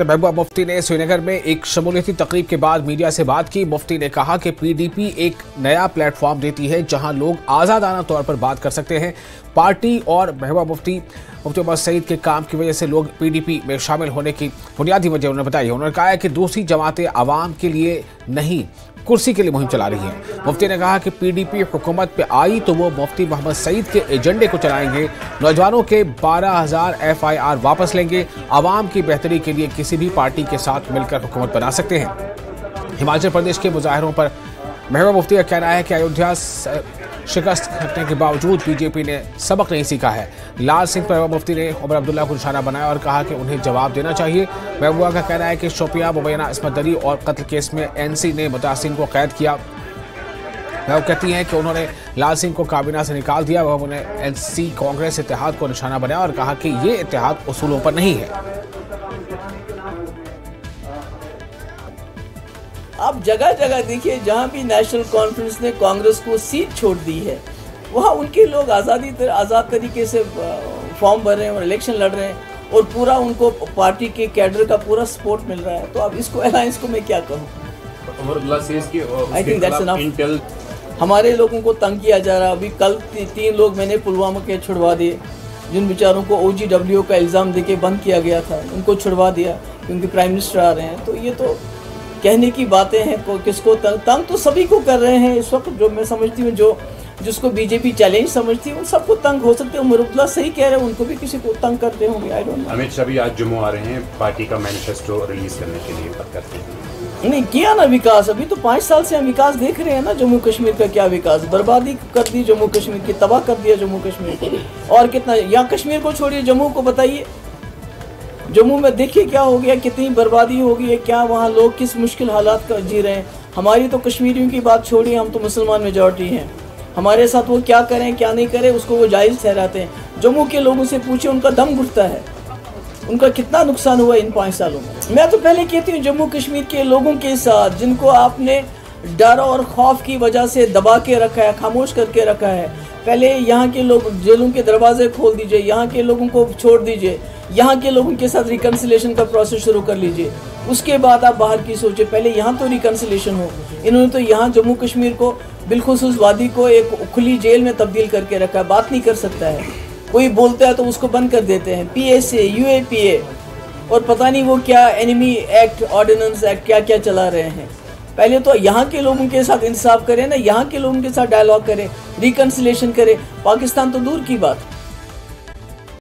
महबूबा मुफ्ती ने श्रीनगर में एक शमूलियती तकरीब के बाद मीडिया से बात की। मुफ्ती ने कहा कि पीडीपी एक नया प्लेटफॉर्म देती है जहां लोग आज़ादाना तौर पर बात कर सकते हैं। पार्टी और महबूबा मुफ्ती मोहम्मद सईद के काम की वजह से लोग पीडीपी में शामिल होने की बुनियादी वजह उन्होंने बताई। उन्होंने कहा है कि दूसरी जमातें आवाम के लिए नहीं, कुर्सी के लिए मुहिम चला रही हैं। मुफ्ती ने कहा कि पीडीपी हुकूमत पे आई तो वो मुफ्ती मोहम्मद सईद के एजेंडे को चलाएंगे, नौजवानों के 12,000 FIR वापस लेंगे, आवाम की बेहतरी के लिए किसी भी पार्टी के साथ मिलकर हुकूमत बना सकते हैं। हिमाचल प्रदेश के मुजाहिरों पर महबूबा मुफ्ती का कहना है कि अयोध्या शिकस्त घटने के बावजूद बीजेपी ने सबक नहीं सीखा है। लाल सिंह पर महबूबा मुफ्ती ने उमर अब्दुल्ला को निशाना बनाया और कहा कि उन्हें जवाब देना चाहिए। महबूबा का कहना है कि शोपियां मुबैना इसमतदरी और कत्ल केस में NC ने मुतासिन को कैद किया। वह कहती हैं कि उन्होंने लाल सिंह को काबीना से निकाल दिया। वह उन्हें NC कांग्रेस इतिहाद को निशाना बनाया और कहा कि ये इतिहाद उसूलों पर नहीं है। आप जगह जगह देखिए, जहाँ भी नेशनल कॉन्फ्रेंस ने कांग्रेस को सीट छोड़ दी है, वहाँ उनके लोग आज़ाद तरीके से फॉर्म भर रहे हैं और इलेक्शन लड़ रहे हैं और पूरा उनको पार्टी के कैडर का पूरा सपोर्ट मिल रहा है। तो अब इसको अलायंस को मैं क्या कहूँ? I think that's enough. हमारे लोगों को तंग किया जा रहा है। अभी कल 3 लोग मैंने पुलवामा के छुड़वा दिए, जिन बेचारों को OGW का इल्ज़ाम दे के बंद किया गया था, उनको छुड़वा दिया क्योंकि प्राइम मिनिस्टर आ रहे हैं। तो ये तो कहने की बातें हैं। किसको तंग तो सभी को कर रहे हैं इस वक्त। जो मैं समझती हूँ, जो जिसको बीजेपी चैलेंज समझती है, उन सबको तंग हो सकते हैं। उमर अब्दुल्ला सही कह रहे हैं, उनको भी किसी को तंग करते होंगे। I don't know. Amit Shah भी आज जम्मू आ रहे हैं पार्टी का मैनिफेस्टो रिलीज करने के लिए, बात करते हैं। नहीं किया ना विकास। अभी तो 5 साल से हम विकास देख रहे हैं ना। जम्मू कश्मीर का क्या विकास? बर्बादी कर दी जम्मू कश्मीर की, तबाह कर दिया जम्मू कश्मीर को। और कितना, यहाँ कश्मीर को छोड़िए, जम्मू को बताइए। जम्मू में देखिए क्या हो गया, कितनी बर्बादी हो गई है, क्या वहाँ लोग किस मुश्किल हालात का जी रहे हैं। हमारी तो कश्मीरियों की बात छोड़िए, हम तो मुसलमान मेजॉरिटी हैं, हमारे साथ वो क्या करें क्या नहीं करें उसको वो जायज़ ठहराते हैं। जम्मू के लोगों से पूछिए, उनका दम घुटता है। उनका कितना नुकसान हुआ इन 5 सालों में। मैं तो पहले कहती हूँ, जम्मू कश्मीर के लोगों के साथ जिनको आपने डर और खौफ की वजह से दबा के रखा है, खामोश करके रखा है, पहले यहाँ के लोग, जेलों के दरवाजे खोल दीजिए, यहाँ के लोगों को छोड़ दीजिए, यहाँ के लोगों के साथ रिकन्सिलेशन का प्रोसेस शुरू कर लीजिए, उसके बाद आप बाहर की सोचिए। पहले यहाँ तो रिकन्सिलेशन हो। इन्होंने तो यहाँ जम्मू कश्मीर को, बिलखुसूस वादी को, एक खुली जेल में तब्दील करके रखा है। बात नहीं कर सकता है कोई, बोलता है तो उसको बंद कर देते हैं। PSA, UAPA और पता नहीं वो क्या एनिमी एक्ट, ऑर्डिनेंस एक्ट, क्या क्या चला रहे हैं। पहले तो यहाँ के लोगों के साथ इंसाफ करें ना, यहाँ के लोगों के साथ डायलॉग करें, रिकन्सिलेशन करें। पाकिस्तान तो दूर की बात।